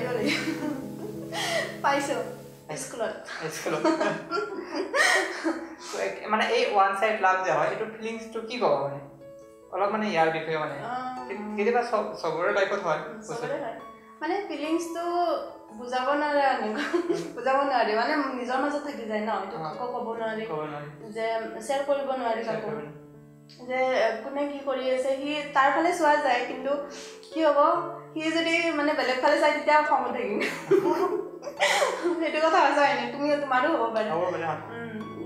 Aiole. Paiso. Esculot. Esculot. So ek mane ei one side lag je hoy etu feelings to ki go mane. Olop mane yar dikhe mane. Kediba sobore life hoy. Sobore hoy. Mane feelings to bujabo na re bujabo na re mane nijor majhe thaki jay na etu kobo na re je share koribo na re kako যে কোনে কি কৰি আছে হি তাৰ ফালে সোৱা যায় কিন্তু কি হ'ব হি যদি মানে বেলেগ ফালে যায় তেতিয়া খং উঠে কি সেইটো কথা আছে আইনে তুমি তোমাৰো হ'ব পাৰে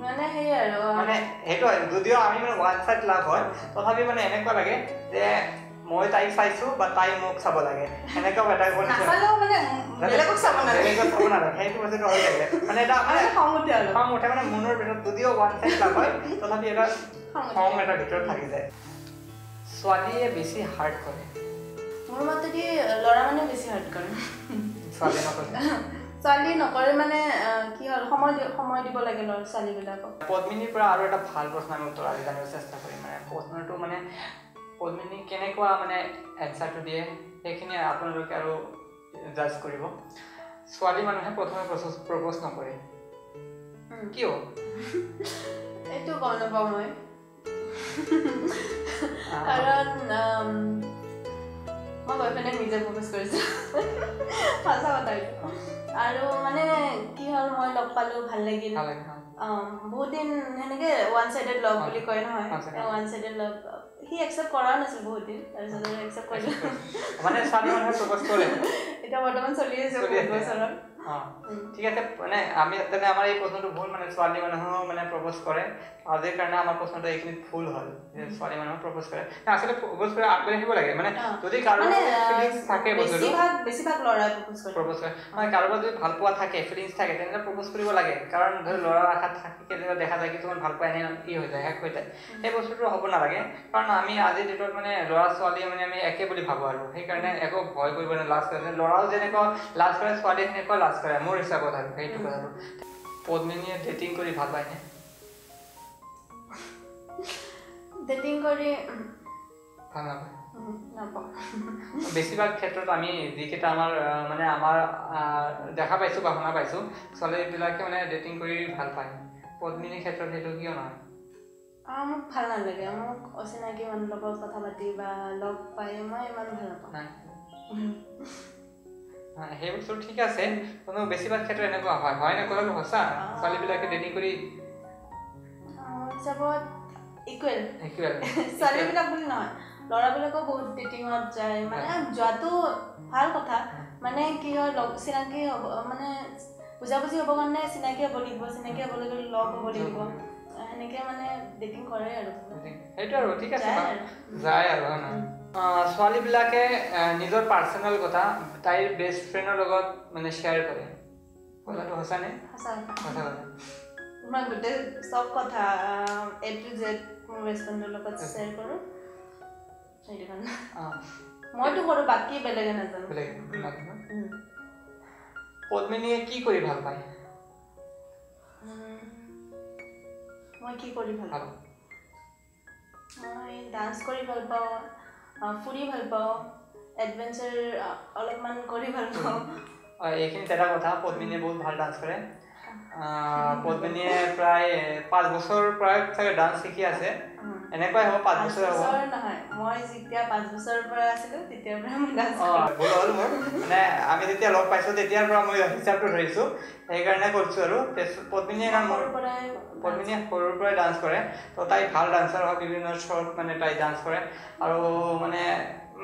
মানে হে আৰু মানে হেটো যদিও আমি মানে WhatsApp লাভ হয় তথাপি মানে এনেকুৱা লাগে যে মই তাই চাইছো বা তাই মোক চাব লাগে এনেকুৱা এটা কোন নাচালো মানে বেলেগক চাব না সেইটো বস্তু হৈ যায় মানে এটা মানে খং উঠে মানে মনৰ ভিতৰত যদিও WhatsApp লাভ হয় তথাপি এটা Home at a bitter carriage. Swadi a busy hard current. Murmatadi, Loraman a busy hard current. Sally no Coleman, key or homodible like a lot of Sally Villapo. Podmini Prada of Halbos Namutra, the Nurses of Riman, Postman to Mane, Podmini Kenekwa Mane, and Saturday, taking a upon Lucaro, that's Kuribo. Swadi Manapo proposed number. Kyo. It took on about my. कारण मैं boyfriend ने मुझे propose कर दिया ऐसा बताइए आरो मैंने कि हर मैं लव पालो भल लगी ना बहुत दिन है ना के वन साइडेड लव बोली कोई ना है वन साइडेड लव ही एक्सेप्ट करा ना सिर्फ बहुत दिन ऐसा तो एक्सेप्ट कर दिया मैंने साल में हर प्रपोज करे इतना वर्तमान सोलिए जो प्रपोज करा हाँ ठीक है तो मैंने आमी तने हमारे ये प्रश्न तो भूल मैंने स्वाली मना हो मैंने प्रपोज करे आधे करना हमारे प्रश्न तो एक नित भूल हल स्वाली मना हो प्रपोज करे ना आजकल प्रपोज करे आप लोग ही बोलेंगे मैंने तो जी कारोबार फीलिंग्स थाके बोल रहे हो बेसी भाग लौड़ा प्रपोज करे हमारे कारोबार जो भालपुआ थाके फीलिंग्स थाके तो इनका प्रपोज करी बोलेंगे कारण घर लौड़ा रखा थाके के लिए देखा जाएगी तो मन भालपुआ नहीं होता है कोई तो ये बोल रहे हो होगा ना लगे कारण आमी आधे डेटोर मैंने लौड़ा स्वाली मैंने मैं एक ही बोली भागवा रहा हूँ ये करने एको भाई कोई बने लास्ट करने लौड़ा जने को लास्ट करने स्वाली ने को करा मोर हिसाब होता है कहीं तो करो पद्मिनी डेटिंग करी ভাল পায় না डेटिंग करी ভাল না না বেশিরভাগ ক্ষেত্রত আমি যেটা আমার মানে আমার দেখা পাইছো বা শুনা পাইছো চলে বিলাকে মানে ডেটিং করি ভাল পায় পদ্মিনী ক্ষেত্রত হেতু কিয় না আমার ভাল না লাগে আমার অসিনাকি মানুহ লগত কথা পাতি বা লগ পাই মই ইমান ভাল না हाँ हे बस तो ठीक है सें तो ना बेसी बात क्या तो रहने को आवाज़ आवाज़ ना कोलम होता है साली बिल्ला के डेटिंग कोई सब इक्वल इक्वल साली बिल्ला बोल ना लौड़ा बिल्ला को बहुत डेटिंग आप जाए मैंने जातो हाल को था मैंने कि और लोग सिना के मैंने बुझा बुझी हो बोलने सिना के बोली बो सिना के बोले तो लोग बोली बो है क्या मैंने डेटिंग कर रहे हैं ये तो ठीक है सब जाए यार ना स्वाली बिला के निजोर पर्सनल को था ताई बेस्ट फ्रेंड लोगों मैंने शेयर करे बोला तो हसन है हसन हसन मैं गुटे सब को था A to Z best friend लोगों को शेयर करो सही दिखाना हाँ मौज तो करो बाकी बेलेगे ना तो बेलेगे ना पद्मिनी ये की कोई भाग पाए मैं की कोई भाग मैं डांस कोई भाग पाओ फुरी ভাল পাও एडवेंचर অলপমান কৰি ভাল পাও আৰু এখিনি তেৰা কথা পদ্মিনীয়ে বহুত ভাল ডান্স কৰে পদ্মিনীয়ে প্ৰায় 5 বছৰ প্ৰায় থাকে ডান্স শিকি আছে এনেকৈ হ'ব 5 বছৰ হ'ব নহয় মই যেতিয়া 5 বছৰৰ পৰা আছিল তেতিয়া পৰা মই ডান্স হ'ল মই মানে আমি যেতিয়া লগ পাইছো তেতিয়া পৰা মই হিচাপটো ধৰিছো এই কাৰণে কৰিছো আৰু পদ্মিনীয়ে নাম পদ্মিনীয়ে সৰুৰ পৰা ডান্স কৰে তো তাই ভাল ডান্সাৰ হয় বিভিন্ন শৰ্ট মানে তাই ডান্স কৰে আৰু মানে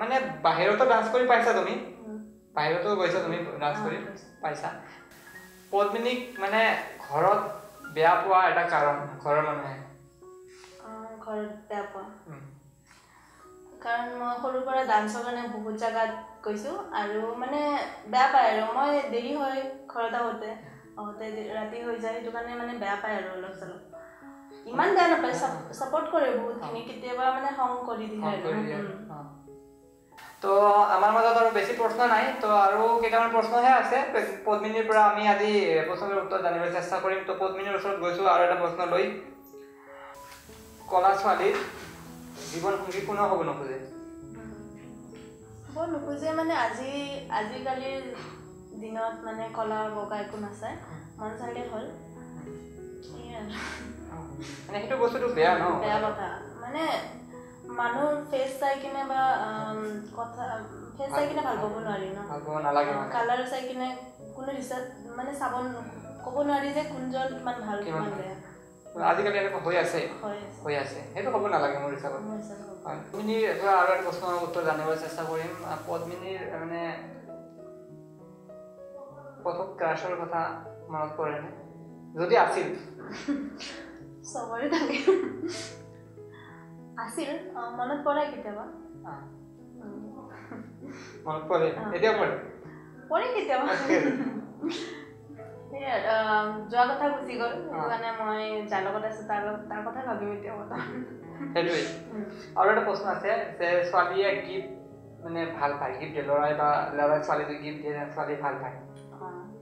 মানে বাহিৰত ডান্স কৰি পাইছা তুমি বাহিৰত গৈছা তুমি ডান্স কৰি পাইছা পদ্মিনী মানে ঘৰত বেয়া পোৱা এটা কাৰণ ঘৰৰ মানে कर बेपा कारण म होरु पर डांस गर्ने बहुत जग्गा गइसु आरो माने बेपा आरो म देरी होय खरदा होते होते राति होय जाय तो माने माने बेपा आरो लग चलो इमान दान पर सपोर्ट करे बहुत खिनि केतेबा माने हम करि दिए तो আমার মত আর বেশি প্রশ্ন নাই তো আর কেটামান প্রশ্ন হে আছে পদ্মিনীৰ পৰা আমি আজি প্ৰশ্নৰ উত্তৰ জানিব চেষ্টা কৰিম তো পদ্মিনীৰ ওচৰত গৈছো আৰু এটা প্ৰশ্ন লৈ কলা ছালিত জীবন সংগী কোন হ'ব নখোজে হ'ব নখোজে মানে আজি আজিকালি দিনত মানে কলা বগা একো নাছে মন সাইডে হল ইয়ার মানে এটা বস্তুটো বেয়া ন বেয়া কথা মানে মানু ফেস চাই কিনে বা কথা ফেস চাই কিনে ভাল পাব নোৱাৰি ন ভাল পাব নালাগে কালাৰ চাই কিনে কোনো ৰিসাৰ্চ মানে সাবন কব নোৱাৰি যে কোনজন মান ভাল লাগে আজি কালি এটা হৈ আছে হেটো কব নালাগে মোৰ হিচাপত তুমি এটা আৰু এটা প্ৰশ্নৰ উত্তৰ জানিবলৈ চেষ্টা কৰিম পদ্মিনীৰ মানে প্ৰথম ক্ৰাশৰ কথা মনত পৰে নে যদি আছিল সবৰে থাকে আছিল মনত পৰে কিতাবা মনত পৰে এতিয়া পৰে পৰে কিতাবা এয়া যোৱা কথা গুছি গল মানে মই যাৰ লগত আছে তাৰ কথা ভাবিম এতিয়া কথা হেল্ল' আৰু এটা প্ৰশ্ন আছে যে ছোৱালীয়ে গিফ্ট মানে ভাল পায় গিফ্ট দিয়ে লৰাই বা লৰাই ছোৱালীক গিফ্ট দিয়ে ছোৱালী ভাল পায়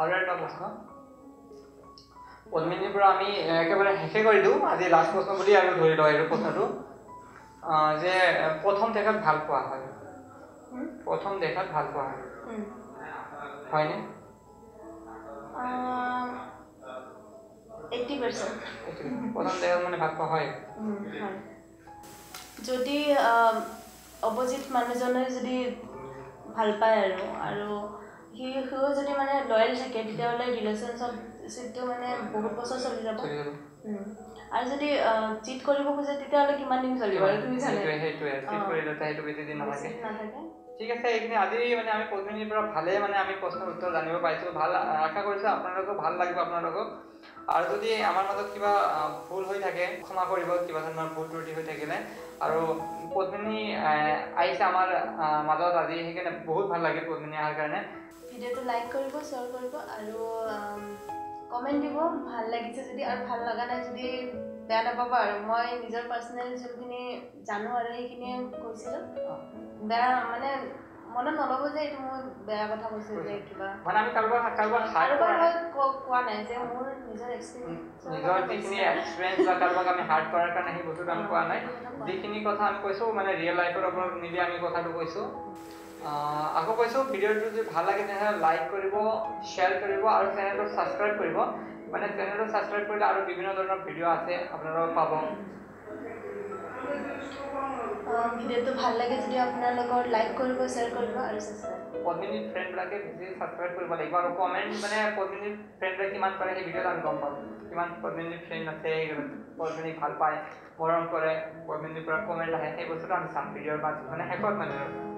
আৰু এটা প্ৰশ্ন পদ্মিনীৰ পৰা আমি একেবাৰে শেষে কৰি দিওঁ আজি লাষ্ট প্ৰশ্ন বুলি আৰু ধৰি লওঁ এইটো কথাটো যে প্ৰথম দেখাত ভাল পোৱা হয় প্ৰথম দেখাত ভাল পোৱা হয় হয়নে 80% প্ৰথম দেখাত মানে ভাল পোৱা হয় যদি অপজিট মানুহজনে যদি ভাল পায় আৰু আৰু হিও যদি মানে লয়াল থাকে তেতিয়াহ'লে ৰিলেশ্যনশিপটো মানে বহুত বছৰ চলি যাব আৰু যদি চিট কৰিব খোজে তেতিয়াহ'লে কিমান দিন চলিব তুমি জানা সেইটোৱে চিট কৰিলে তাইটো বেছি দিন নাথাকে ঠিক আছে এইখিনি আজি মানে আমি পদ্মিনীৰ পৰা ভালে মানে আমি প্ৰশ্নৰ উত্তৰ জানিব পাইছোঁ ভাল আশা কৰিছোঁ আপোনালোকক ভাল লাগিব আপোনালোকক আৰু যদি আমাৰ মাজত কিবা ভুল হৈ থাকে ক্ষমা কৰিব কিবা ধৰণৰ ভুল ত্ৰুটি হৈ থাকিলে আৰু পদ্মিনী আহিছে আমাৰ মাজত আজি সেইকাৰণে বহুত ভাল লাগিল পদ্মিনী অহাৰ কাৰণে ভিডিওটো লাইক কৰিব শেয়াৰ কৰিব আৰু কমেণ্ট দিব ভাল লাগিছে যদি আৰু ভাল লগা নাই যদি বেয়া নাপাবা আৰু মই নিজৰ পাৰ্চনেল যোনখিনি জানো আৰু সেইখিনিয়ে কৈছিলোঁ বেয়া মানে মনত নল'ব যে এইটো মোৰ বেয়া কথা কৈছোঁ যে কিবা মানে আমি কাৰোবাৰ কোৱা নাই যে মোৰ নিজৰ যিখিনি এক্সপিৰিয়েঞ্চ বা কাৰোবাক আমি হাৰ্ড কৰাৰ কাৰণে সেই বস্তুটো আমি কোৱা নাই যিখিনি কথা আমি কৈছোঁ মানে ৰিয়েল লাইফৰ ওপৰত মিলি আমি কথাটো কৈছোঁ আকৌ কৈছোঁ ভিডিঅ'টো যদি ভাল লাগে তেনেহ'লে লাইক কৰিব শ্বেয়াৰ কৰিব আৰু চেনেলটো ছাবস্ক্ৰাইব কৰিব মানে চেনেলটো ছাবস্ক্ৰাইব কৰিলে আৰু বিভিন্ন ধৰণৰ ভিডিঅ' আছে আপোনালোকে পাব ভিডিঅ'টো ভাল লাগে যদি আপোনালোকৰ লাইক কৰিব শ্বেয়াৰ কৰিব আৰু ছাবস্ক্ৰাইব পদ্মিনীৰ ফ্ৰেণ্ডবিলাকে ভিডিঅ' ছাবস্ক্ৰাইব কৰিব লাগিব আৰু কমেণ্ট মানে পদ্মিনীৰ ফ্ৰেণ্ডবিলাক কিমান পাৰে সেই ভিডিঅ'ত আমি গম পাম কিমান পদ্মিনীৰ ফ্ৰেণ্ড আছে পদ্মিনীক ভাল পায় মৰম কৰে পদ্মিনীৰ পৰা কমেণ্ট আহে সেই বস্তুটো আমি চাম ভিডিঅ'ৰ বাদ মানে শেষত মানে